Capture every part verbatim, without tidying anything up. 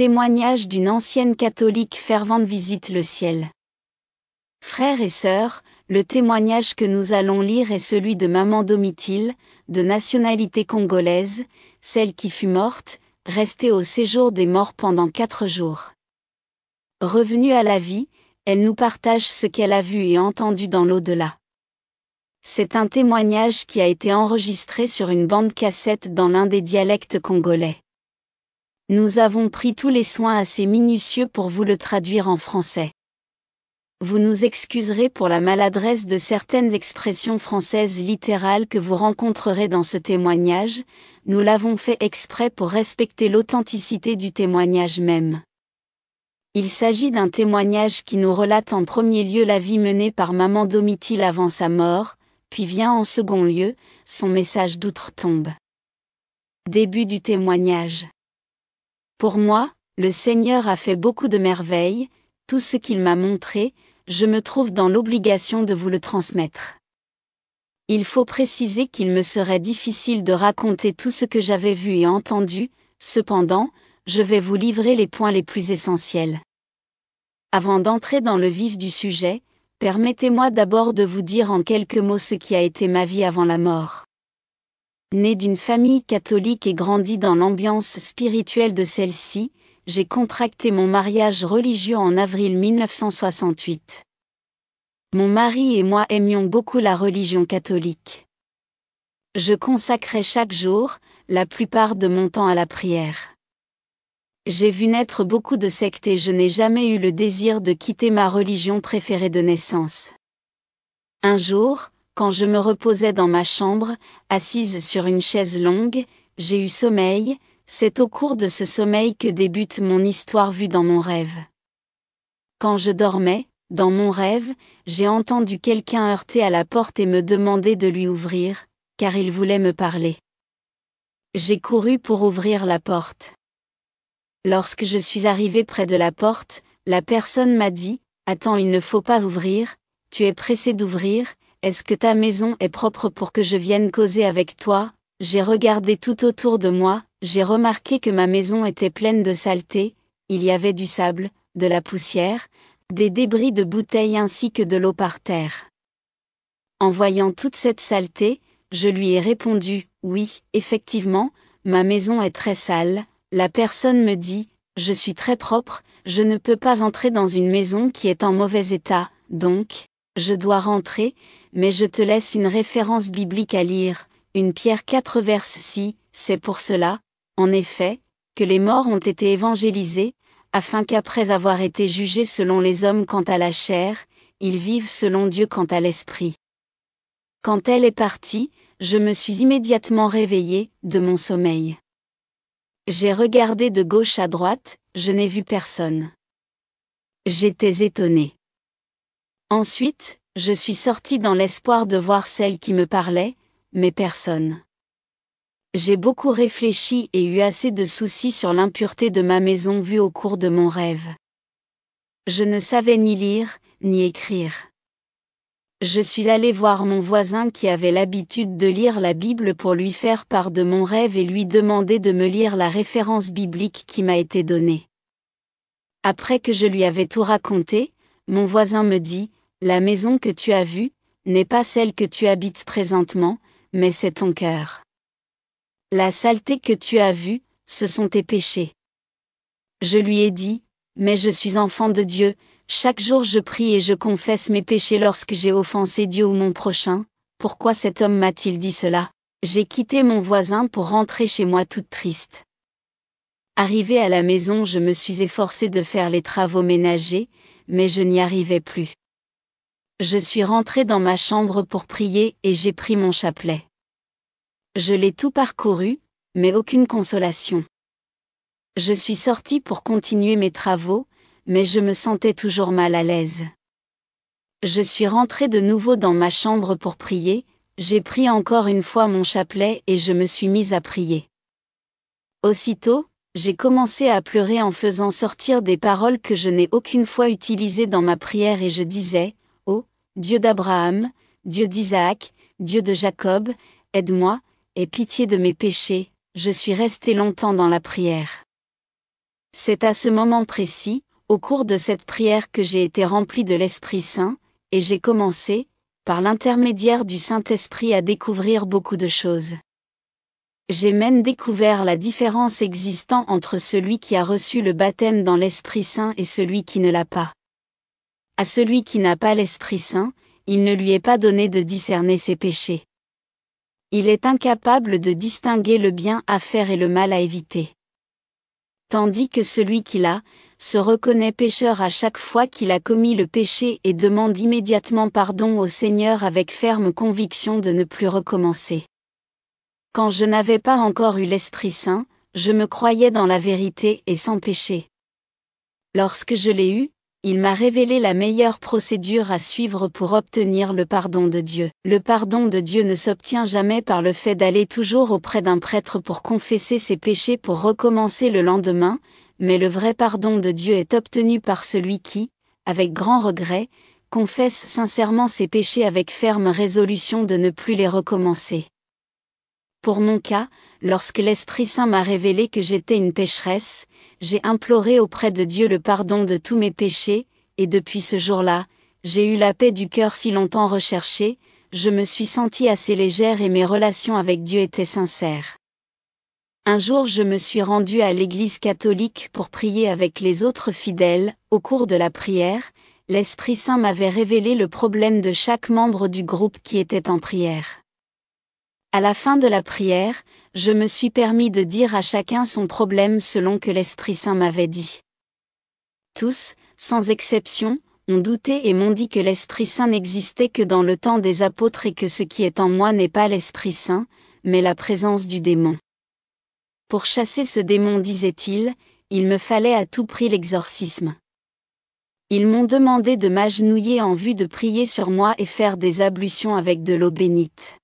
Témoignage d'une ancienne catholique fervente visite le ciel. Frères et sœurs, le témoignage que nous allons lire est celui de Maman Domitille, de nationalité congolaise, celle qui fut morte, restée au séjour des morts pendant quatre jours. Revenue à la vie, elle nous partage ce qu'elle a vu et entendu dans l'au-delà. C'est un témoignage qui a été enregistré sur une bande cassette dans l'un des dialectes congolais. Nous avons pris tous les soins assez minutieux pour vous le traduire en français. Vous nous excuserez pour la maladresse de certaines expressions françaises littérales que vous rencontrerez dans ce témoignage, nous l'avons fait exprès pour respecter l'authenticité du témoignage même. Il s'agit d'un témoignage qui nous relate en premier lieu la vie menée par Maman Domitille avant sa mort, puis vient en second lieu, son message d'outre-tombe. Début du témoignage. Pour moi, le Seigneur a fait beaucoup de merveilles, tout ce qu'il m'a montré, je me trouve dans l'obligation de vous le transmettre. Il faut préciser qu'il me serait difficile de raconter tout ce que j'avais vu et entendu, cependant, je vais vous livrer les points les plus essentiels. Avant d'entrer dans le vif du sujet, permettez-moi d'abord de vous dire en quelques mots ce qui a été ma vie avant la mort. Né d'une famille catholique et grandi dans l'ambiance spirituelle de celle-ci, j'ai contracté mon mariage religieux en avril mille neuf cent soixante-huit. Mon mari et moi aimions beaucoup la religion catholique. Je consacrais chaque jour, la plupart de mon temps à la prière. J'ai vu naître beaucoup de sectes et je n'ai jamais eu le désir de quitter ma religion préférée de naissance. Un jour, quand je me reposais dans ma chambre, assise sur une chaise longue, j'ai eu sommeil, c'est au cours de ce sommeil que débute mon histoire vue dans mon rêve. Quand je dormais, dans mon rêve, j'ai entendu quelqu'un heurter à la porte et me demander de lui ouvrir, car il voulait me parler. J'ai couru pour ouvrir la porte. Lorsque je suis arrivée près de la porte, la personne m'a dit « Attends, il ne faut pas ouvrir, tu es pressée d'ouvrir, est-ce que ta maison est propre pour que je vienne causer avec toi ?» J'ai regardé tout autour de moi, j'ai remarqué que ma maison était pleine de saleté, il y avait du sable, de la poussière, des débris de bouteilles ainsi que de l'eau par terre. En voyant toute cette saleté, je lui ai répondu « Oui, effectivement, ma maison est très sale ». La personne me dit « Je suis très propre, je ne peux pas entrer dans une maison qui est en mauvais état, donc ». Je dois rentrer, mais je te laisse une référence biblique à lire, une Pierre quatre verse six, c'est pour cela, en effet, que les morts ont été évangélisés, afin qu'après avoir été jugés selon les hommes quant à la chair, ils vivent selon Dieu quant à l'esprit. Quand elle est partie, je me suis immédiatement réveillée, de mon sommeil. J'ai regardé de gauche à droite, je n'ai vu personne. J'étais étonnée. Ensuite, je suis sortie dans l'espoir de voir celle qui me parlait, mais personne. J'ai beaucoup réfléchi et eu assez de soucis sur l'impureté de ma maison vue au cours de mon rêve. Je ne savais ni lire, ni écrire. Je suis allée voir mon voisin qui avait l'habitude de lire la Bible pour lui faire part de mon rêve et lui demander de me lire la référence biblique qui m'a été donnée. Après que je lui avais tout raconté, mon voisin me dit, la maison que tu as vue, n'est pas celle que tu habites présentement, mais c'est ton cœur. La saleté que tu as vue, ce sont tes péchés. Je lui ai dit, mais je suis enfant de Dieu, chaque jour je prie et je confesse mes péchés lorsque j'ai offensé Dieu ou mon prochain, pourquoi cet homme m'a-t-il dit cela? J'ai quitté mon voisin pour rentrer chez moi toute triste. Arrivée à la maison, je me suis efforcée de faire les travaux ménagers, mais je n'y arrivais plus. Je suis rentrée dans ma chambre pour prier et j'ai pris mon chapelet. Je l'ai tout parcouru, mais aucune consolation. Je suis sortie pour continuer mes travaux, mais je me sentais toujours mal à l'aise. Je suis rentrée de nouveau dans ma chambre pour prier, j'ai pris encore une fois mon chapelet et je me suis mise à prier. Aussitôt, j'ai commencé à pleurer en faisant sortir des paroles que je n'ai aucune fois utilisées dans ma prière et je disais, Dieu d'Abraham, Dieu d'Isaac, Dieu de Jacob, aide-moi, aie pitié de mes péchés, je suis resté longtemps dans la prière. C'est à ce moment précis, au cours de cette prière que j'ai été rempli de l'Esprit Saint, et j'ai commencé, par l'intermédiaire du Saint-Esprit à découvrir beaucoup de choses. J'ai même découvert la différence existant entre celui qui a reçu le baptême dans l'Esprit Saint et celui qui ne l'a pas. À celui qui n'a pas l'Esprit Saint, il ne lui est pas donné de discerner ses péchés. Il est incapable de distinguer le bien à faire et le mal à éviter. Tandis que celui qui l'a, se reconnaît pécheur à chaque fois qu'il a commis le péché et demande immédiatement pardon au Seigneur avec ferme conviction de ne plus recommencer. Quand je n'avais pas encore eu l'Esprit Saint, je me croyais dans la vérité et sans péché. Lorsque je l'ai eu, il m'a révélé la meilleure procédure à suivre pour obtenir le pardon de Dieu. Le pardon de Dieu ne s'obtient jamais par le fait d'aller toujours auprès d'un prêtre pour confesser ses péchés pour recommencer le lendemain, mais le vrai pardon de Dieu est obtenu par celui qui, avec grand regret, confesse sincèrement ses péchés avec ferme résolution de ne plus les recommencer. Pour mon cas, lorsque l'Esprit Saint m'a révélé que j'étais une pécheresse, j'ai imploré auprès de Dieu le pardon de tous mes péchés, et depuis ce jour-là, j'ai eu la paix du cœur si longtemps recherchée, je me suis sentie assez légère et mes relations avec Dieu étaient sincères. Un jour je me suis rendue à l'église catholique pour prier avec les autres fidèles, au cours de la prière, l'Esprit Saint m'avait révélé le problème de chaque membre du groupe qui était en prière. À la fin de la prière, je me suis permis de dire à chacun son problème selon que l'Esprit Saint m'avait dit. Tous, sans exception, ont douté et m'ont dit que l'Esprit Saint n'existait que dans le temps des apôtres et que ce qui est en moi n'est pas l'Esprit Saint, mais la présence du démon. Pour chasser ce démon, disaient-ils, il me fallait à tout prix l'exorcisme. Ils m'ont demandé de m'agenouiller en vue de prier sur moi et faire des ablutions avec de l'eau bénite.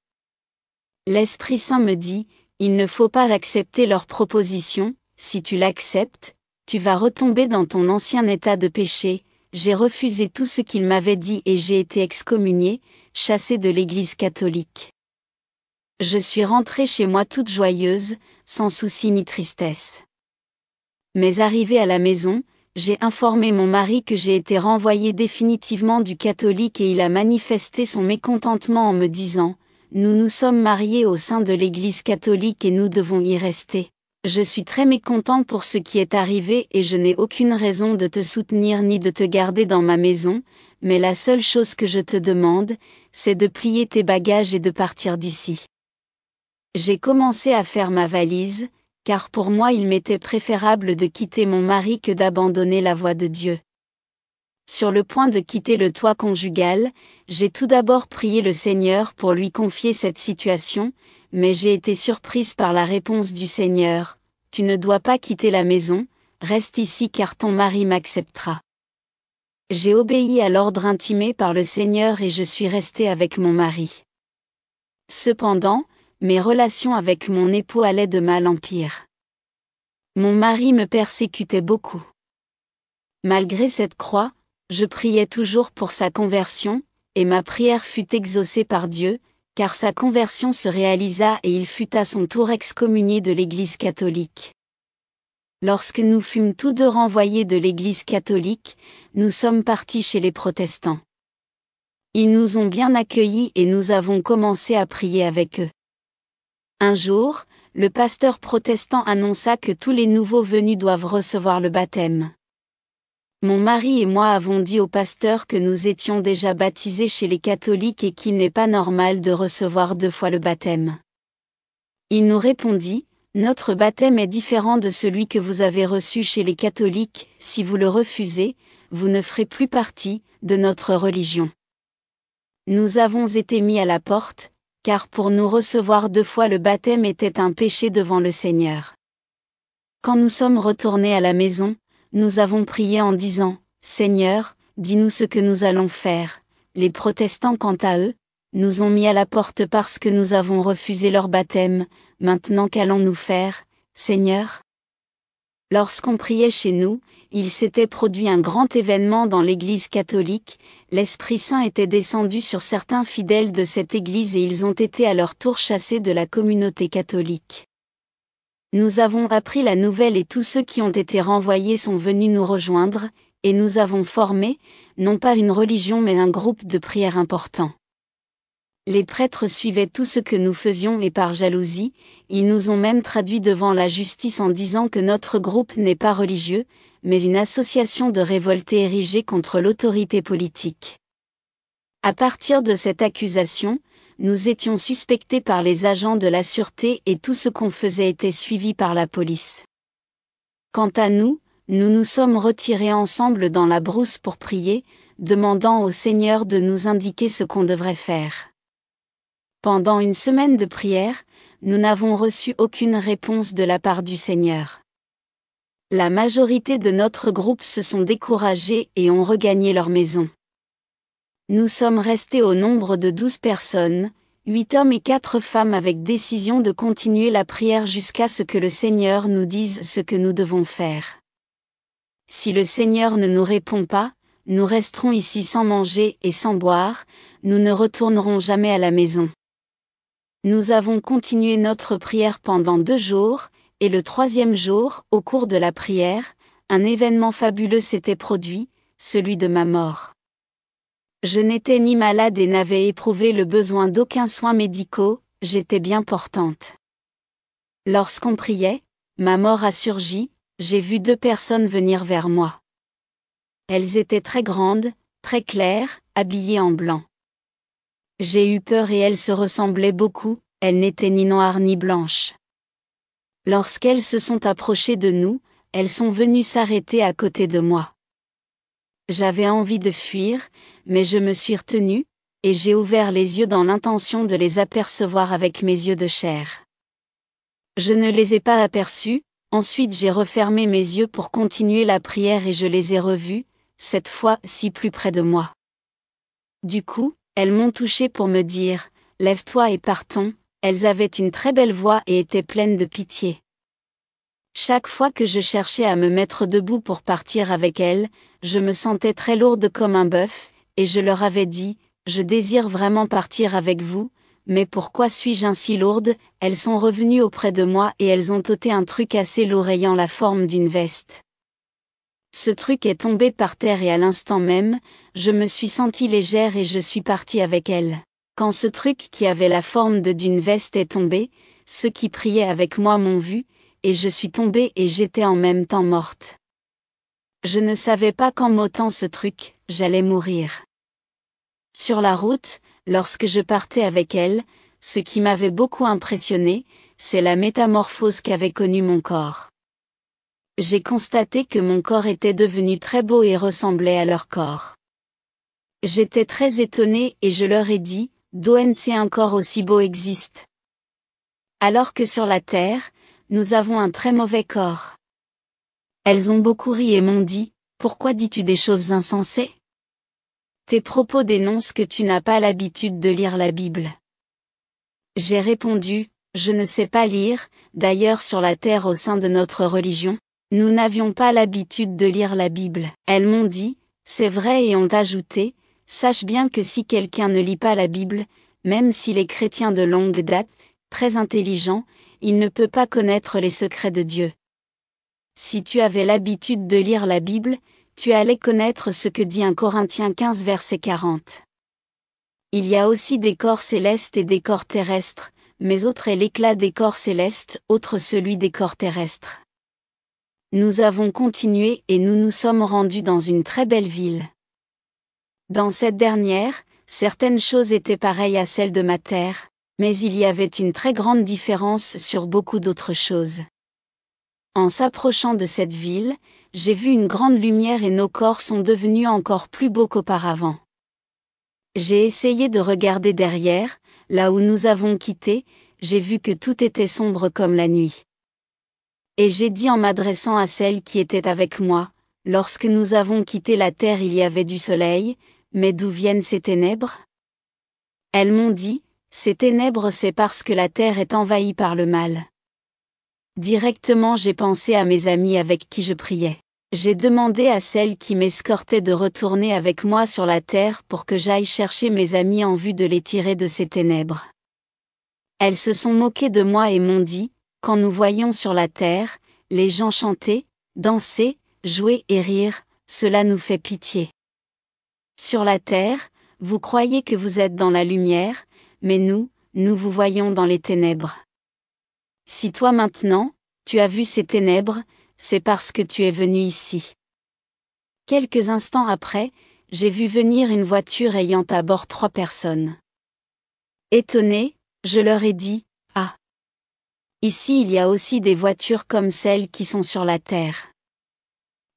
L'Esprit Saint me dit, il ne faut pas accepter leur proposition, si tu l'acceptes, tu vas retomber dans ton ancien état de péché, j'ai refusé tout ce qu'ils m'avaient dit et j'ai été excommunié, chassé de l'Église catholique. Je suis rentrée chez moi toute joyeuse, sans souci ni tristesse. Mais arrivée à la maison, j'ai informé mon mari que j'ai été renvoyée définitivement du catholique et il a manifesté son mécontentement en me disant, nous nous sommes mariés au sein de l'Église catholique et nous devons y rester. Je suis très mécontent pour ce qui est arrivé et je n'ai aucune raison de te soutenir ni de te garder dans ma maison, mais la seule chose que je te demande, c'est de plier tes bagages et de partir d'ici. J'ai commencé à faire ma valise, car pour moi il m'était préférable de quitter mon mari que d'abandonner la voie de Dieu. Sur le point de quitter le toit conjugal, j'ai tout d'abord prié le Seigneur pour lui confier cette situation, mais j'ai été surprise par la réponse du Seigneur, « Tu ne dois pas quitter la maison, reste ici car ton mari m'acceptera. » J'ai obéi à l'ordre intimé par le Seigneur et je suis restée avec mon mari. Cependant, mes relations avec mon époux allaient de mal en pire. Mon mari me persécutait beaucoup. Malgré cette croix, je priais toujours pour sa conversion, et ma prière fut exaucée par Dieu, car sa conversion se réalisa et il fut à son tour excommunié de l'Église catholique. Lorsque nous fûmes tous deux renvoyés de l'Église catholique, nous sommes partis chez les protestants. Ils nous ont bien accueillis et nous avons commencé à prier avec eux. Un jour, le pasteur protestant annonça que tous les nouveaux venus doivent recevoir le baptême. Mon mari et moi avons dit au pasteur que nous étions déjà baptisés chez les catholiques et qu'il n'est pas normal de recevoir deux fois le baptême. Il nous répondit, « Notre baptême est différent de celui que vous avez reçu chez les catholiques, si vous le refusez, vous ne ferez plus partie de notre religion. » Nous avons été mis à la porte, car pour nous recevoir deux fois le baptême était un péché devant le Seigneur. Quand nous sommes retournés à la maison, nous avons prié en disant, « Seigneur, dis-nous ce que nous allons faire. » Les protestants quant à eux, nous ont mis à la porte parce que nous avons refusé leur baptême, maintenant qu'allons-nous faire, Seigneur ? Lorsqu'on priait chez nous, il s'était produit un grand événement dans l'Église catholique, l'Esprit Saint était descendu sur certains fidèles de cette Église et ils ont été à leur tour chassés de la communauté catholique. Nous avons appris la nouvelle et tous ceux qui ont été renvoyés sont venus nous rejoindre, et nous avons formé, non pas une religion mais un groupe de prière important. Les prêtres suivaient tout ce que nous faisions et par jalousie, ils nous ont même traduits devant la justice en disant que notre groupe n'est pas religieux, mais une association de révoltés érigée contre l'autorité politique. À partir de cette accusation, nous étions suspectés par les agents de la sûreté et tout ce qu'on faisait était suivi par la police. Quant à nous, nous nous sommes retirés ensemble dans la brousse pour prier, demandant au Seigneur de nous indiquer ce qu'on devrait faire. Pendant une semaine de prière, nous n'avons reçu aucune réponse de la part du Seigneur. La majorité de notre groupe se sont découragés et ont regagné leur maison. Nous sommes restés au nombre de douze personnes, huit hommes et quatre femmes avec décision de continuer la prière jusqu'à ce que le Seigneur nous dise ce que nous devons faire. Si le Seigneur ne nous répond pas, nous resterons ici sans manger et sans boire, nous ne retournerons jamais à la maison. Nous avons continué notre prière pendant deux jours, et le troisième jour, au cours de la prière, un événement fabuleux s'était produit, celui de ma mort. Je n'étais ni malade et n'avais éprouvé le besoin d'aucun soin médicaux, j'étais bien portante. Lorsqu'on priait, ma mort a surgi, j'ai vu deux personnes venir vers moi. Elles étaient très grandes, très claires, habillées en blanc. J'ai eu peur et elles se ressemblaient beaucoup, elles n'étaient ni noires ni blanches. Lorsqu'elles se sont approchées de nous, elles sont venues s'arrêter à côté de moi. J'avais envie de fuir, mais je me suis retenue, et j'ai ouvert les yeux dans l'intention de les apercevoir avec mes yeux de chair. Je ne les ai pas aperçues, ensuite j'ai refermé mes yeux pour continuer la prière et je les ai revues, cette fois-ci plus près de moi. Du coup, elles m'ont touchée pour me dire « Lève-toi et partons », elles avaient une très belle voix et étaient pleines de pitié. Chaque fois que je cherchais à me mettre debout pour partir avec elles, je me sentais très lourde comme un bœuf, et je leur avais dit « Je désire vraiment partir avec vous, mais pourquoi suis-je ainsi lourde ?» Elles sont revenues auprès de moi et elles ont ôté un truc assez lourd ayant la forme d'une veste. Ce truc est tombé par terre et à l'instant même, je me suis sentie légère et je suis partie avec elle. Quand ce truc qui avait la forme de d'une veste est tombé, ceux qui priaient avec moi m'ont vu, et je suis tombée et j'étais en même temps morte. Je ne savais pas qu'en m'ôtant ce truc, j'allais mourir. Sur la route, lorsque je partais avec elle, ce qui m'avait beaucoup impressionnée, c'est la métamorphose qu'avait connue mon corps. J'ai constaté que mon corps était devenu très beau et ressemblait à leur corps. J'étais très étonnée et je leur ai dit, d'onc un corps aussi beau existe. Alors que sur la terre, nous avons un très mauvais corps. Elles ont beaucoup ri et m'ont dit, pourquoi dis-tu des choses insensées? Tes propos dénoncent que tu n'as pas l'habitude de lire la Bible. J'ai répondu, je ne sais pas lire, d'ailleurs sur la terre au sein de notre religion. Nous n'avions pas l'habitude de lire la Bible. Elles m'ont dit, c'est vrai et ont ajouté, sache bien que si quelqu'un ne lit pas la Bible, même s'il est chrétien de longue date, très intelligent, il ne peut pas connaître les secrets de Dieu. Si tu avais l'habitude de lire la Bible, tu allais connaître ce que dit un Corinthiens quinze verset quarante. Il y a aussi des corps célestes et des corps terrestres, mais autre est l'éclat des corps célestes, autre celui des corps terrestres. Nous avons continué et nous nous sommes rendus dans une très belle ville. Dans cette dernière, certaines choses étaient pareilles à celles de ma terre, mais il y avait une très grande différence sur beaucoup d'autres choses. En s'approchant de cette ville, j'ai vu une grande lumière et nos corps sont devenus encore plus beaux qu'auparavant. J'ai essayé de regarder derrière, là où nous avons quitté, j'ai vu que tout était sombre comme la nuit. Et j'ai dit en m'adressant à celle qui était avec moi, lorsque nous avons quitté la terre il y avait du soleil, mais d'où viennent ces ténèbres? Elles m'ont dit, ces ténèbres c'est parce que la terre est envahie par le mal. Directement j'ai pensé à mes amis avec qui je priais. J'ai demandé à celle qui m'escortait de retourner avec moi sur la terre pour que j'aille chercher mes amis en vue de les tirer de ces ténèbres. Elles se sont moquées de moi et m'ont dit, « quand nous voyons sur la terre, les gens chanter, danser, jouer et rire, cela nous fait pitié. Sur la terre, vous croyez que vous êtes dans la lumière, mais nous, nous vous voyons dans les ténèbres. Si toi maintenant, tu as vu ces ténèbres, c'est parce que tu es venu ici. Quelques instants après, j'ai vu venir une voiture ayant à bord trois personnes. Étonné, je leur ai dit, ah! Ici il y a aussi des voitures comme celles qui sont sur la terre.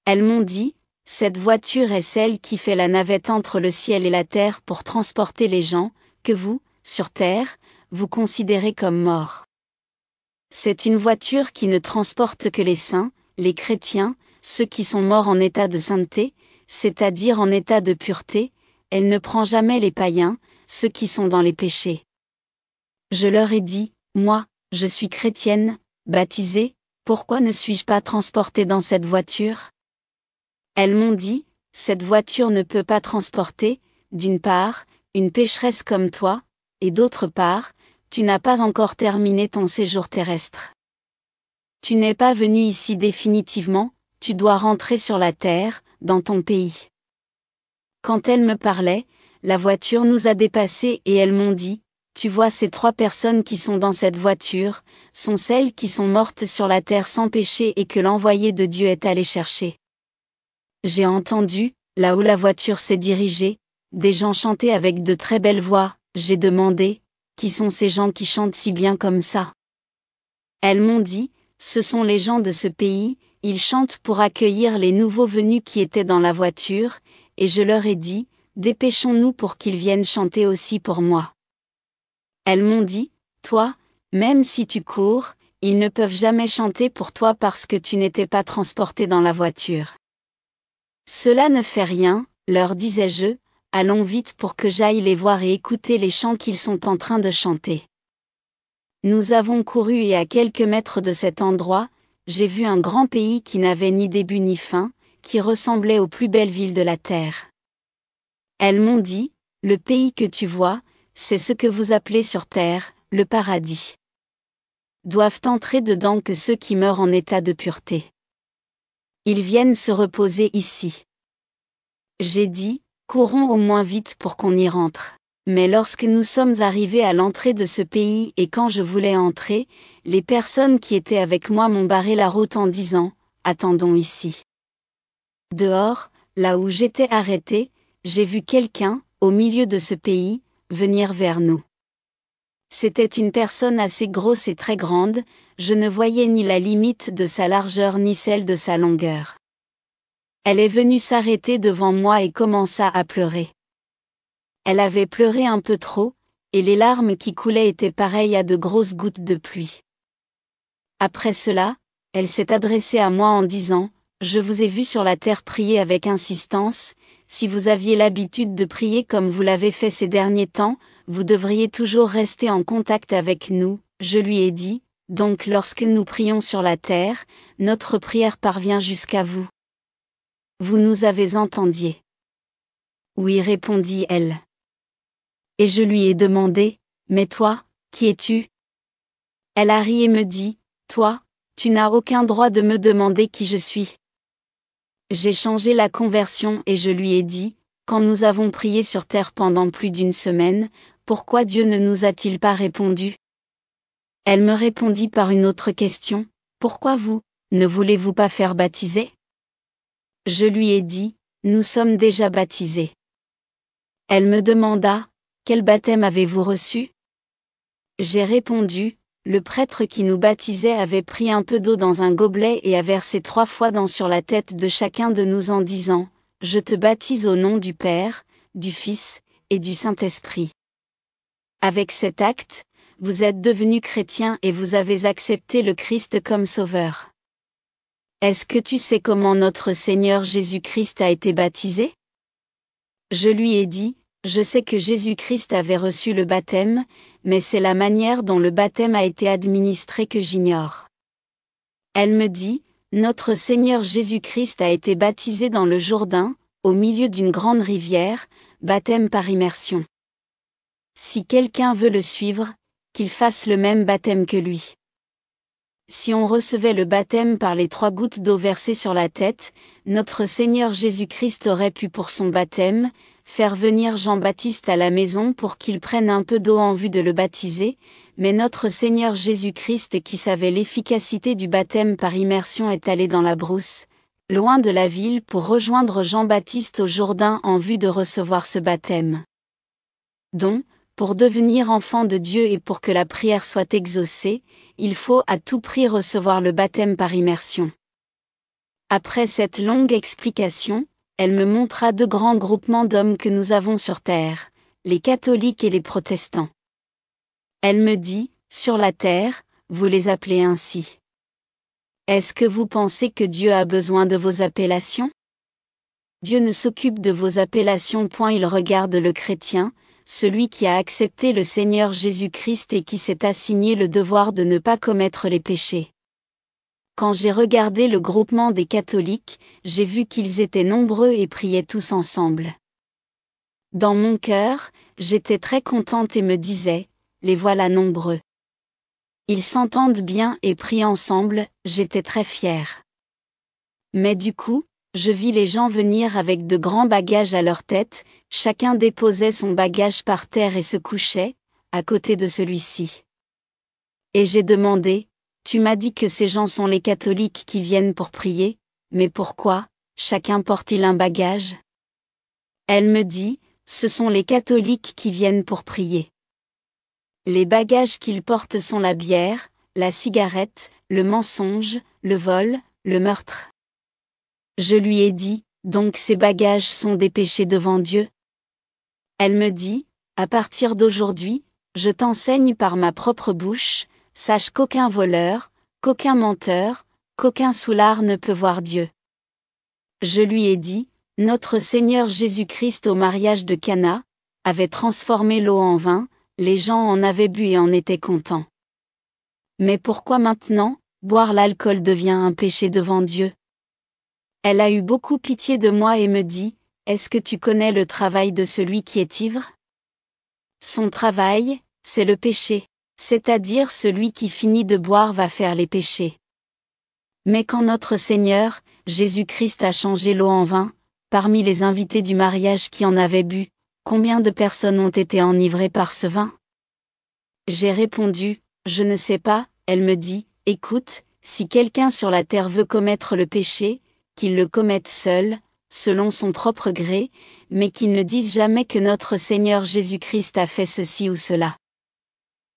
Elles m'ont dit, cette voiture est celle qui fait la navette entre le ciel et la terre pour transporter les gens, que vous, sur terre, vous considérez comme morts. C'est une voiture qui ne transporte que les saints, les chrétiens, ceux qui sont morts en état de sainteté, c'est-à-dire en état de pureté, elle ne prend jamais les païens, ceux qui sont dans les péchés. Je leur ai dit, moi, je suis chrétienne, baptisée, pourquoi ne suis-je pas transportée dans cette voiture? Elles m'ont dit, cette voiture ne peut pas transporter, d'une part, une pécheresse comme toi, et d'autre part, tu n'as pas encore terminé ton séjour terrestre. Tu n'es pas venu ici définitivement, tu dois rentrer sur la terre, dans ton pays. Quand elles me parlaient, la voiture nous a dépassés et elles m'ont dit, tu vois ces trois personnes qui sont dans cette voiture, sont celles qui sont mortes sur la terre sans péché et que l'envoyé de Dieu est allé chercher. J'ai entendu, là où la voiture s'est dirigée, des gens chanter avec de très belles voix, j'ai demandé, qui sont ces gens qui chantent si bien comme ça? Elles m'ont dit, ce sont les gens de ce pays, ils chantent pour accueillir les nouveaux venus qui étaient dans la voiture, et je leur ai dit, dépêchons-nous pour qu'ils viennent chanter aussi pour moi. Elles m'ont dit, toi, même si tu cours, ils ne peuvent jamais chanter pour toi parce que tu n'étais pas transporté dans la voiture. Cela ne fait rien, leur disais-je, allons vite pour que j'aille les voir et écouter les chants qu'ils sont en train de chanter. Nous avons couru et à quelques mètres de cet endroit, j'ai vu un grand pays qui n'avait ni début ni fin, qui ressemblait aux plus belles villes de la terre. Elles m'ont dit, le pays que tu vois, c'est ce que vous appelez sur terre, le paradis. Doivent entrer dedans que ceux qui meurent en état de pureté. Ils viennent se reposer ici. J'ai dit, courons au moins vite pour qu'on y rentre. Mais lorsque nous sommes arrivés à l'entrée de ce pays et quand je voulais entrer, les personnes qui étaient avec moi m'ont barré la route en disant, attendons ici. Dehors, là où j'étais arrêté, j'ai vu quelqu'un, au milieu de ce pays, venir vers nous. C'était une personne assez grosse et très grande, je ne voyais ni la limite de sa largeur ni celle de sa longueur. Elle est venue s'arrêter devant moi et commença à pleurer. Elle avait pleuré un peu trop, et les larmes qui coulaient étaient pareilles à de grosses gouttes de pluie. Après cela, elle s'est adressée à moi en disant, « Je vous ai vu sur la terre prier avec insistance, si vous aviez l'habitude de prier comme vous l'avez fait ces derniers temps, vous devriez toujours rester en contact avec nous. » Je lui ai dit, « Donc lorsque nous prions sur la terre, notre prière parvient jusqu'à vous. Vous nous avez entendiez. » Oui, répondit elle. Et je lui ai demandé, « Mais toi, qui es-tu » Elle a ri et me dit, « Toi, tu n'as aucun droit de me demander qui je suis. » J'ai changé la conversion et je lui ai dit, « Quand nous avons prié sur terre pendant plus d'une semaine, pourquoi Dieu ne nous a-t-il pas répondu ?» Elle me répondit par une autre question, « Pourquoi vous, ne voulez-vous pas faire baptiser ?» Je lui ai dit, « Nous sommes déjà baptisés. » Elle me demanda, « Quel baptême avez-vous reçu ?» J'ai répondu, « Le prêtre qui nous baptisait avait pris un peu d'eau dans un gobelet et a versé trois fois dans sur la tête de chacun de nous en disant, « Je te baptise au nom du Père, du Fils et du Saint-Esprit. » Avec cet acte, vous êtes devenus chrétiens et vous avez accepté le Christ comme sauveur. Est-ce que tu sais comment notre Seigneur Jésus-Christ a été baptisé ? Je lui ai dit, je sais que Jésus-Christ avait reçu le baptême, mais c'est la manière dont le baptême a été administré que j'ignore. Elle me dit, notre Seigneur Jésus-Christ a été baptisé dans le Jourdain, au milieu d'une grande rivière, baptême par immersion. Si quelqu'un veut le suivre, qu'il fasse le même baptême que lui. si on recevait le baptême par les trois gouttes d'eau versées sur la tête, notre Seigneur Jésus-Christ aurait pu pour son baptême, faire venir Jean-Baptiste à la maison pour qu'il prenne un peu d'eau en vue de le baptiser, mais notre Seigneur Jésus-Christ qui savait l'efficacité du baptême par immersion est allé dans la brousse, loin de la ville pour rejoindre Jean-Baptiste au Jourdain en vue de recevoir ce baptême. Donc, pour devenir enfant de Dieu et pour que la prière soit exaucée, il faut à tout prix recevoir le baptême par immersion. Après cette longue explication, elle me montra deux grands groupements d'hommes que nous avons sur terre, les catholiques et les protestants. Elle me dit, sur la terre, vous les appelez ainsi. Est-ce que vous pensez que Dieu a besoin de vos appellations? Dieu ne s'occupe de vos appellations point il regarde le chrétien, celui qui a accepté le Seigneur Jésus-Christ et qui s'est assigné le devoir de ne pas commettre les péchés. Quand j'ai regardé le groupement des catholiques, j'ai vu qu'ils étaient nombreux et priaient tous ensemble. Dans mon cœur, j'étais très contente et me disais, les voilà nombreux. Ils s'entendent bien et prient ensemble, j'étais très fière. Mais du coup, je vis les gens venir avec de grands bagages à leur tête, chacun déposait son bagage par terre et se couchait, à côté de celui-ci. Et j'ai demandé, tu m'as dit que ces gens sont les catholiques qui viennent pour prier, mais pourquoi, chacun porte-t-il un bagage? Elle me dit, ce sont les catholiques qui viennent pour prier. Les bagages qu'ils portent sont la bière, la cigarette, le mensonge, le vol, le meurtre. Je lui ai dit, donc ces bagages sont des péchés devant Dieu. Elle me dit, à partir d'aujourd'hui, je t'enseigne par ma propre bouche, sache qu'aucun voleur, qu'aucun menteur, qu'aucun soulard ne peut voir Dieu. Je lui ai dit, notre Seigneur Jésus-Christ au mariage de Cana, avait transformé l'eau en vin, les gens en avaient bu et en étaient contents. Mais pourquoi maintenant, boire l'alcool devient un péché devant Dieu? Elle a eu beaucoup pitié de moi et me dit, est-ce que tu connais le travail de celui qui est ivre? Son travail, c'est le péché, c'est-à-dire celui qui finit de boire va faire les péchés. Mais quand notre Seigneur, Jésus-Christ a changé l'eau en vin, parmi les invités du mariage qui en avaient bu, combien de personnes ont été enivrées par ce vin? J'ai répondu, je ne sais pas, elle me dit, écoute, si quelqu'un sur la terre veut commettre le péché, qu'il le commette seul, selon son propre gré, mais qu'il ne dise jamais que notre Seigneur Jésus-Christ a fait ceci ou cela.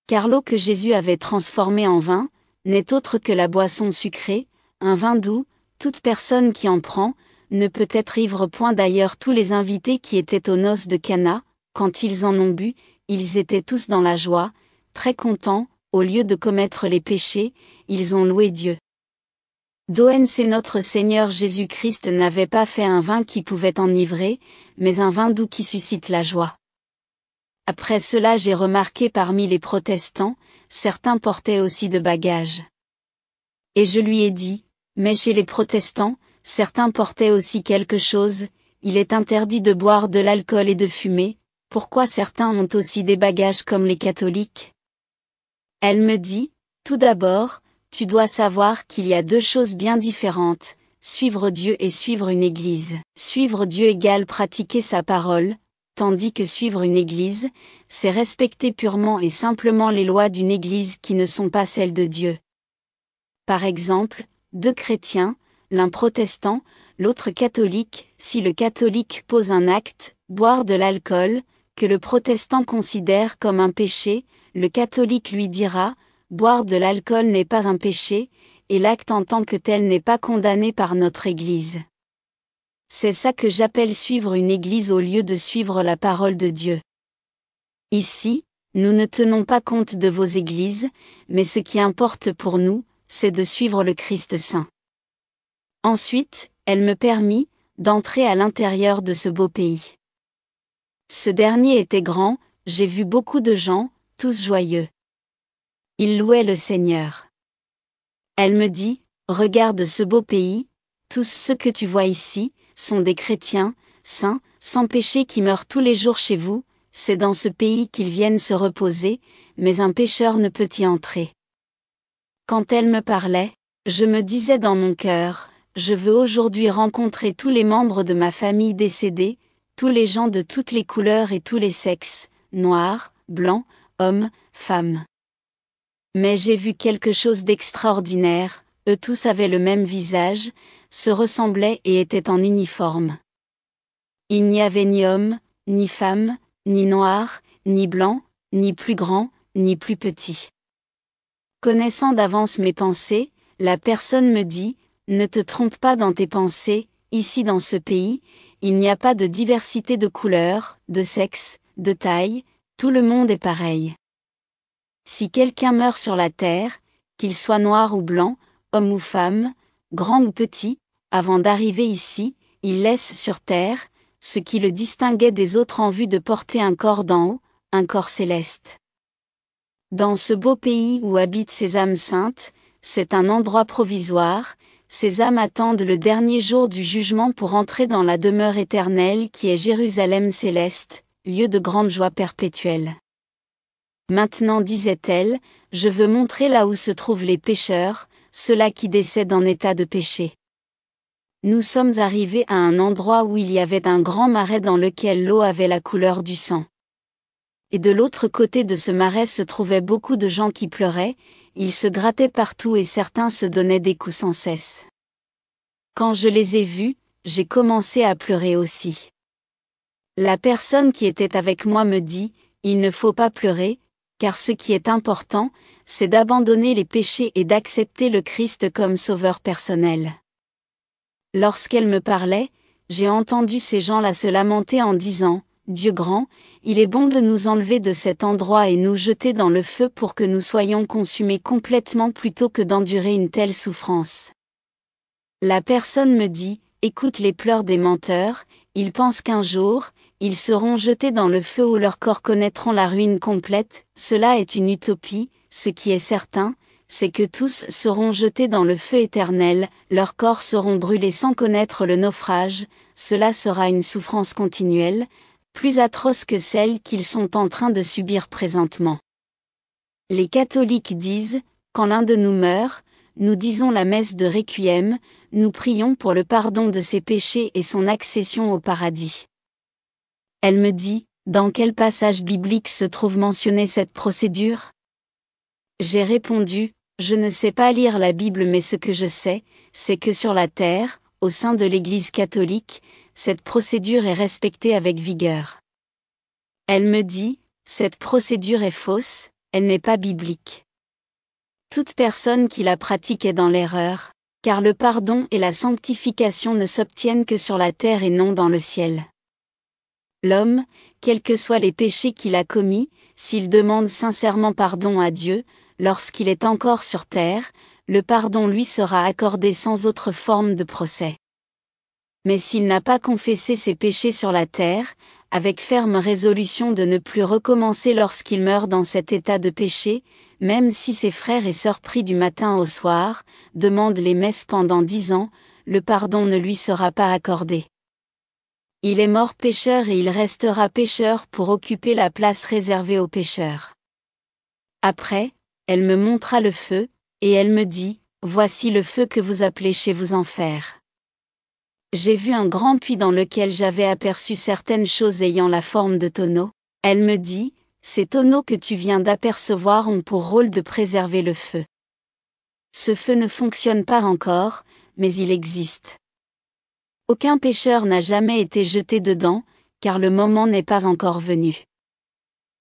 Car l'eau que Jésus avait transformée en vin, n'est autre que la boisson sucrée, un vin doux, toute personne qui en prend, ne peut être ivre point d'ailleurs tous les invités qui étaient aux noces de Cana, quand ils en ont bu, ils étaient tous dans la joie, très contents, au lieu de commettre les péchés, ils ont loué Dieu. D'onc notre Seigneur Jésus-Christ n'avait pas fait un vin qui pouvait enivrer, mais un vin doux qui suscite la joie. Après cela j'ai remarqué parmi les protestants, certains portaient aussi de bagages. Et je lui ai dit, mais chez les protestants, certains portaient aussi quelque chose, il est interdit de boire de l'alcool et de fumer, pourquoi certains ont aussi des bagages comme les catholiques? Elle me dit, tout d'abord, tu dois savoir qu'il y a deux choses bien différentes, suivre Dieu et suivre une église. Suivre Dieu égale pratiquer sa parole, tandis que suivre une église, c'est respecter purement et simplement les lois d'une église qui ne sont pas celles de Dieu. Par exemple, deux chrétiens, l'un protestant, l'autre catholique, si le catholique pose un acte, boire de l'alcool, que le protestant considère comme un péché, le catholique lui dira, boire de l'alcool n'est pas un péché, et l'acte en tant que tel n'est pas condamné par notre Église. C'est ça que j'appelle suivre une Église au lieu de suivre la parole de Dieu. Ici, nous ne tenons pas compte de vos églises, mais ce qui importe pour nous, c'est de suivre le Christ saint. Ensuite, elle me permit d'entrer à l'intérieur de ce beau pays. Ce dernier était grand, j'ai vu beaucoup de gens, tous joyeux. Ils louaient le Seigneur. Elle me dit, regarde ce beau pays, tous ceux que tu vois ici, sont des chrétiens, saints, sans péché qui meurent tous les jours chez vous, c'est dans ce pays qu'ils viennent se reposer, mais un pécheur ne peut y entrer. Quand elle me parlait, je me disais dans mon cœur, je veux aujourd'hui rencontrer tous les membres de ma famille décédée, tous les gens de toutes les couleurs et tous les sexes, noirs, blancs, hommes, femmes. Mais j'ai vu quelque chose d'extraordinaire, eux tous avaient le même visage, se ressemblaient et étaient en uniforme. Il n'y avait ni homme, ni femme, ni noir, ni blanc, ni plus grand, ni plus petit. Connaissant d'avance mes pensées, la personne me dit, ne te trompe pas dans tes pensées, ici dans ce pays, il n'y a pas de diversité de couleurs, de sexe, de taille, tout le monde est pareil. Si quelqu'un meurt sur la terre, qu'il soit noir ou blanc, homme ou femme, grand ou petit, avant d'arriver ici, il laisse sur terre, ce qui le distinguait des autres en vue de porter un corps d'en haut, un corps céleste. Dans ce beau pays où habitent ces âmes saintes, c'est un endroit provisoire, ces âmes attendent le dernier jour du jugement pour entrer dans la demeure éternelle qui est Jérusalem céleste, lieu de grande joie perpétuelle. Maintenant, disait-elle, je veux montrer là où se trouvent les pécheurs, ceux-là qui décèdent en état de péché. Nous sommes arrivés à un endroit où il y avait un grand marais dans lequel l'eau avait la couleur du sang. Et de l'autre côté de ce marais se trouvaient beaucoup de gens qui pleuraient, ils se grattaient partout et certains se donnaient des coups sans cesse. Quand je les ai vus, j'ai commencé à pleurer aussi. La personne qui était avec moi me dit, il ne faut pas pleurer, car ce qui est important, c'est d'abandonner les péchés et d'accepter le Christ comme sauveur personnel. Lorsqu'elle me parlait, j'ai entendu ces gens-là se lamenter en disant, « Dieu grand, il est bon de nous enlever de cet endroit et nous jeter dans le feu pour que nous soyons consumés complètement plutôt que d'endurer une telle souffrance. » La personne me dit, « Écoute les pleurs des menteurs, ils pensent qu'un jour, ils seront jetés dans le feu où leurs corps connaîtront la ruine complète, cela est une utopie, ce qui est certain, c'est que tous seront jetés dans le feu éternel, leurs corps seront brûlés sans connaître le naufrage, cela sera une souffrance continuelle, plus atroce que celle qu'ils sont en train de subir présentement. Les catholiques disent, quand l'un de nous meurt, nous disons la messe de Requiem, nous prions pour le pardon de ses péchés et son accession au paradis. Elle me dit, dans quel passage biblique se trouve mentionnée cette procédure? J'ai répondu, je ne sais pas lire la Bible mais ce que je sais, c'est que sur la terre, au sein de l'Église catholique, cette procédure est respectée avec vigueur. Elle me dit, cette procédure est fausse, elle n'est pas biblique. Toute personne qui la pratique est dans l'erreur, car le pardon et la sanctification ne s'obtiennent que sur la terre et non dans le ciel. L'homme, quels que soient les péchés qu'il a commis, s'il demande sincèrement pardon à Dieu, lorsqu'il est encore sur terre, le pardon lui sera accordé sans autre forme de procès. Mais s'il n'a pas confessé ses péchés sur la terre, avec ferme résolution de ne plus recommencer lorsqu'il meurt dans cet état de péché, même si ses frères et sœurs prient du matin au soir, demandent les messes pendant dix ans, le pardon ne lui sera pas accordé. Il est mort pécheur et il restera pécheur pour occuper la place réservée aux pécheurs. Après, elle me montra le feu, et elle me dit, « Voici le feu que vous appelez chez vous enfer. » J'ai vu un grand puits dans lequel j'avais aperçu certaines choses ayant la forme de tonneaux. Elle me dit, « Ces tonneaux que tu viens d'apercevoir ont pour rôle de préserver le feu. Ce feu ne fonctionne pas encore, mais il existe. Aucun pécheur n'a jamais été jeté dedans, car le moment n'est pas encore venu.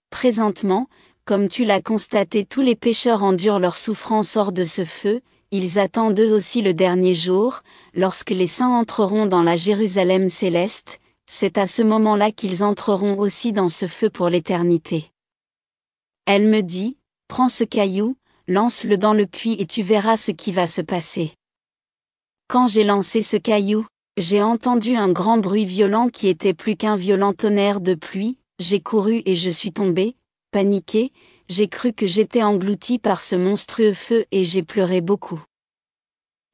Présentement, comme tu l'as constaté, tous les pécheurs endurent leur souffrance hors de ce feu, ils attendent eux aussi le dernier jour, lorsque les saints entreront dans la Jérusalem céleste, c'est à ce moment-là qu'ils entreront aussi dans ce feu pour l'éternité. » Elle me dit, « Prends ce caillou, lance-le dans le puits et tu verras ce qui va se passer. » Quand j'ai lancé ce caillou, j'ai entendu un grand bruit violent qui était plus qu'un violent tonnerre de pluie, j'ai couru et je suis tombé, paniqué, j'ai cru que j'étais englouti par ce monstrueux feu et j'ai pleuré beaucoup.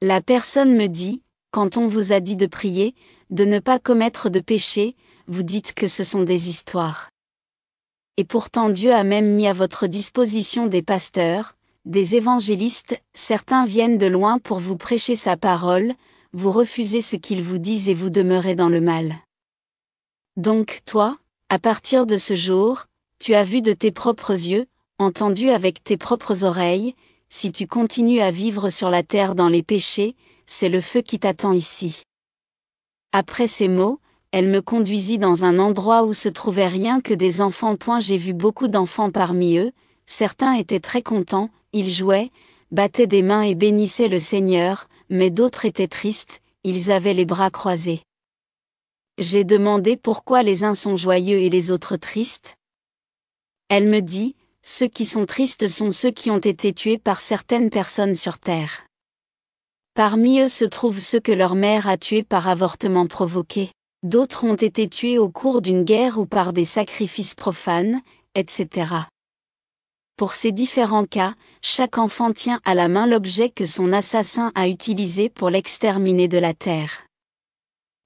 La personne me dit, quand on vous a dit de prier, de ne pas commettre de péché, vous dites que ce sont des histoires. Et pourtant Dieu a même mis à votre disposition des pasteurs, des évangélistes, certains viennent de loin pour vous prêcher sa parole, vous refusez ce qu'ils vous disent et vous demeurez dans le mal. Donc toi, à partir de ce jour, tu as vu de tes propres yeux, entendu avec tes propres oreilles, si tu continues à vivre sur la terre dans les péchés, c'est le feu qui t'attend ici. Après ces mots, elle me conduisit dans un endroit où se trouvaient rien que des enfants. J'ai vu beaucoup d'enfants parmi eux, certains étaient très contents, ils jouaient, battaient des mains et bénissaient le Seigneur, mais d'autres étaient tristes, ils avaient les bras croisés. J'ai demandé pourquoi les uns sont joyeux et les autres tristes. Elle me dit, ceux qui sont tristes sont ceux qui ont été tués par certaines personnes sur terre. Parmi eux se trouvent ceux que leur mère a tués par avortement provoqué. D'autres ont été tués au cours d'une guerre ou par des sacrifices profanes, et cetera. Pour ces différents cas, chaque enfant tient à la main l'objet que son assassin a utilisé pour l'exterminer de la terre.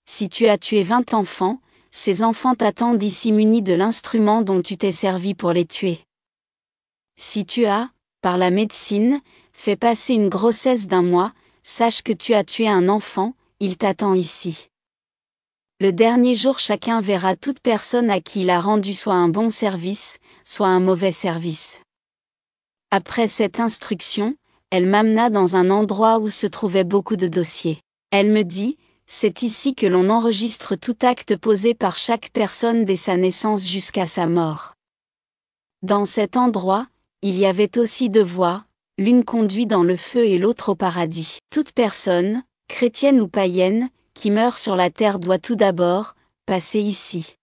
Si tu as tué vingt enfants, ces enfants t'attendent ici munis de l'instrument dont tu t'es servi pour les tuer. Si tu as, par la médecine, fait passer une grossesse d'un mois, sache que tu as tué un enfant, il t'attend ici. Le dernier jour chacun verra toute personne à qui il a rendu soit un bon service, soit un mauvais service. Après cette instruction, elle m'amena dans un endroit où se trouvaient beaucoup de dossiers. Elle me dit, c'est ici que l'on enregistre tout acte posé par chaque personne dès sa naissance jusqu'à sa mort. Dans cet endroit, il y avait aussi deux voies, l'une conduit dans le feu et l'autre au paradis. Toute personne, chrétienne ou païenne, qui meurt sur la terre doit tout d'abord passer ici.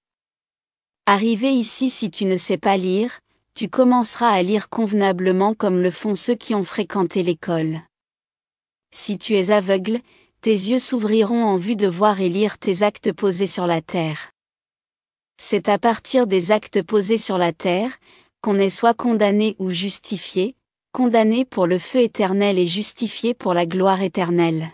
Arrivé ici, si tu ne sais pas lire, tu commenceras à lire convenablement comme le font ceux qui ont fréquenté l'école. Si tu es aveugle, tes yeux s'ouvriront en vue de voir et lire tes actes posés sur la terre. C'est à partir des actes posés sur la terre qu'on est soit condamné ou justifié, condamné pour le feu éternel et justifié pour la gloire éternelle.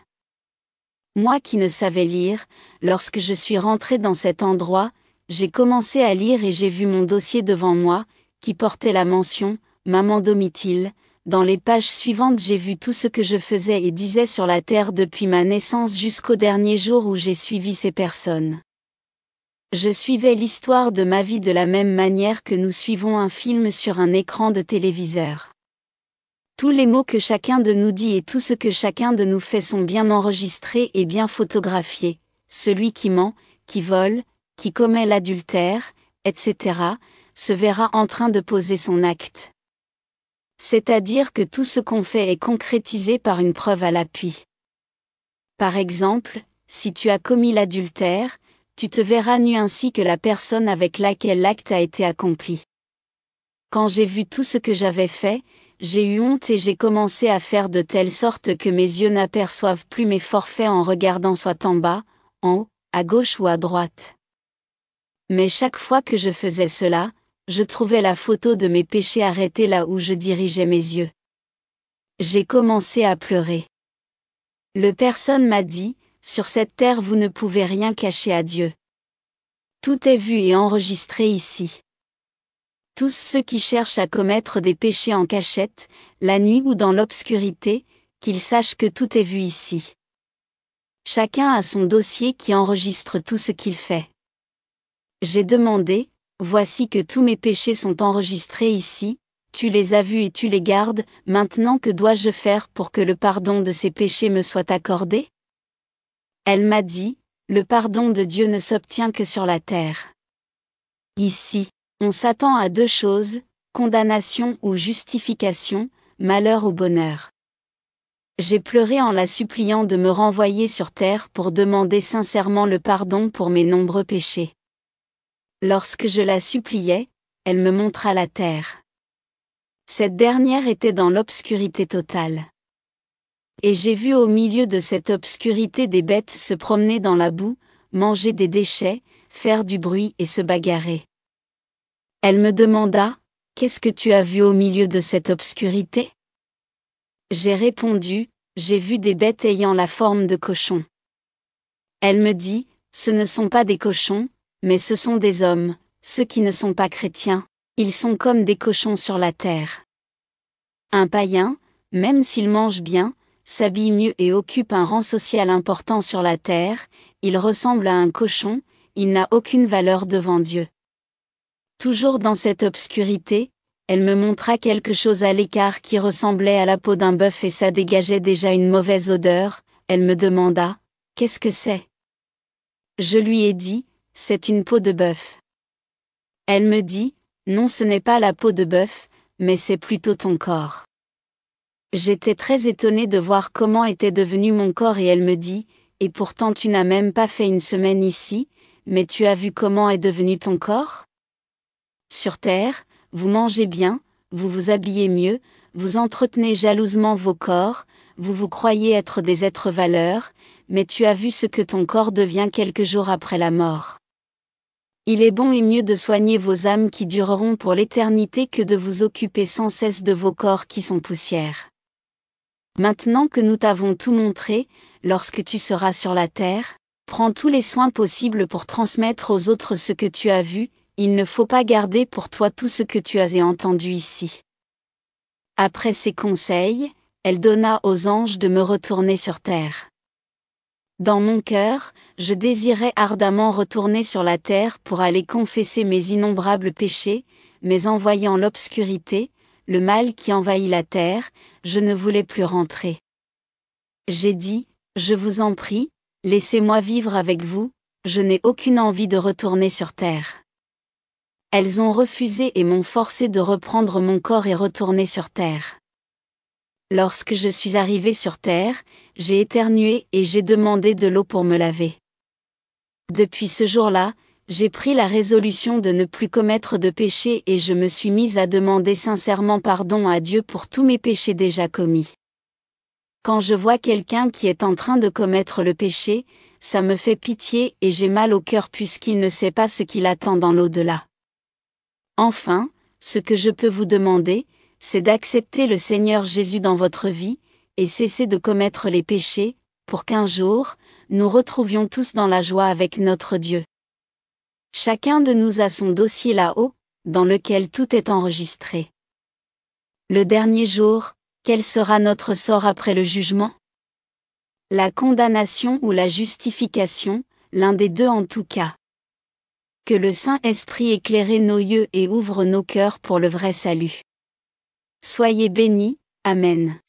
Moi qui ne savais lire, lorsque je suis rentré dans cet endroit, j'ai commencé à lire et j'ai vu mon dossier devant moi, qui portait la mention « Maman Domitille ». Dans les pages suivantes j'ai vu tout ce que je faisais et disais sur la terre depuis ma naissance jusqu'au dernier jour où j'ai suivi ces personnes. Je suivais l'histoire de ma vie de la même manière que nous suivons un film sur un écran de téléviseur. Tous les mots que chacun de nous dit et tout ce que chacun de nous fait sont bien enregistrés et bien photographiés. Celui qui ment, qui vole, qui commet l'adultère, et cetera, se verra en train de poser son acte. C'est-à-dire que tout ce qu'on fait est concrétisé par une preuve à l'appui. Par exemple, si tu as commis l'adultère, tu te verras nu ainsi que la personne avec laquelle l'acte a été accompli. Quand j'ai vu tout ce que j'avais fait, j'ai eu honte et j'ai commencé à faire de telle sorte que mes yeux n'aperçoivent plus mes forfaits en regardant soit en bas, en haut, à gauche ou à droite. Mais chaque fois que je faisais cela, je trouvais la photo de mes péchés arrêtée là où je dirigeais mes yeux. J'ai commencé à pleurer. Le personne m'a dit, sur cette terre vous ne pouvez rien cacher à Dieu. Tout est vu et enregistré ici. Tous ceux qui cherchent à commettre des péchés en cachette, la nuit ou dans l'obscurité, qu'ils sachent que tout est vu ici. Chacun a son dossier qui enregistre tout ce qu'il fait. J'ai demandé, voici que tous mes péchés sont enregistrés ici, tu les as vus et tu les gardes, maintenant que dois-je faire pour que le pardon de ces péchés me soit accordé? Elle m'a dit, le pardon de Dieu ne s'obtient que sur la terre. Ici, on s'attend à deux choses, condamnation ou justification, malheur ou bonheur. J'ai pleuré en la suppliant de me renvoyer sur terre pour demander sincèrement le pardon pour mes nombreux péchés. Lorsque je la suppliais, elle me montra la terre. Cette dernière était dans l'obscurité totale. Et j'ai vu au milieu de cette obscurité des bêtes se promener dans la boue, manger des déchets, faire du bruit et se bagarrer. Elle me demanda, « Qu'est-ce que tu as vu au milieu de cette obscurité ?» J'ai répondu, « J'ai vu des bêtes ayant la forme de cochons. » Elle me dit, « Ce ne sont pas des cochons, mais ce sont des hommes, ceux qui ne sont pas chrétiens, ils sont comme des cochons sur la terre. Un païen, même s'il mange bien, s'habille mieux et occupe un rang social important sur la terre, il ressemble à un cochon, il n'a aucune valeur devant Dieu. Toujours dans cette obscurité, elle me montra quelque chose à l'écart qui ressemblait à la peau d'un bœuf et ça dégageait déjà une mauvaise odeur. Elle me demanda, « Qu'est-ce que c'est ?» Je lui ai dit, « C'est une peau de bœuf. » Elle me dit, « Non, ce n'est pas la peau de bœuf, mais c'est plutôt ton corps. » J'étais très étonnée de voir comment était devenu mon corps et elle me dit, « Et pourtant tu n'as même pas fait une semaine ici, mais tu as vu comment est devenu ton corps ? Sur terre, vous mangez bien, vous vous habillez mieux, vous entretenez jalousement vos corps, vous vous croyez être des êtres valeurs, mais tu as vu ce que ton corps devient quelques jours après la mort. Il est bon et mieux de soigner vos âmes qui dureront pour l'éternité que de vous occuper sans cesse de vos corps qui sont poussière. Maintenant que nous t'avons tout montré, lorsque tu seras sur la terre, prends tous les soins possibles pour transmettre aux autres ce que tu as vu. Il ne faut pas garder pour toi tout ce que tu as entendu ici. » Après ces conseils, elle donna aux anges de me retourner sur terre. Dans mon cœur, je désirais ardemment retourner sur la terre pour aller confesser mes innombrables péchés, mais en voyant l'obscurité, le mal qui envahit la terre, je ne voulais plus rentrer. J'ai dit, « Je vous en prie, laissez-moi vivre avec vous, je n'ai aucune envie de retourner sur terre. » Elles ont refusé et m'ont forcé de reprendre mon corps et retourner sur terre. Lorsque je suis arrivée sur terre, j'ai éternué et j'ai demandé de l'eau pour me laver. Depuis ce jour-là, j'ai pris la résolution de ne plus commettre de péché et je me suis mise à demander sincèrement pardon à Dieu pour tous mes péchés déjà commis. Quand je vois quelqu'un qui est en train de commettre le péché, ça me fait pitié et j'ai mal au cœur puisqu'il ne sait pas ce qu'il attend dans l'au-delà. Enfin, ce que je peux vous demander, c'est d'accepter le Seigneur Jésus dans votre vie, et cesser de commettre les péchés, pour qu'un jour, nous retrouvions tous dans la joie avec notre Dieu. Chacun de nous a son dossier là-haut, dans lequel tout est enregistré. Le dernier jour, quel sera notre sort après le jugement ? La condamnation ou la justification, l'un des deux en tout cas. Que le Saint-Esprit éclaire nos yeux et ouvre nos cœurs pour le vrai salut. Soyez bénis. Amen.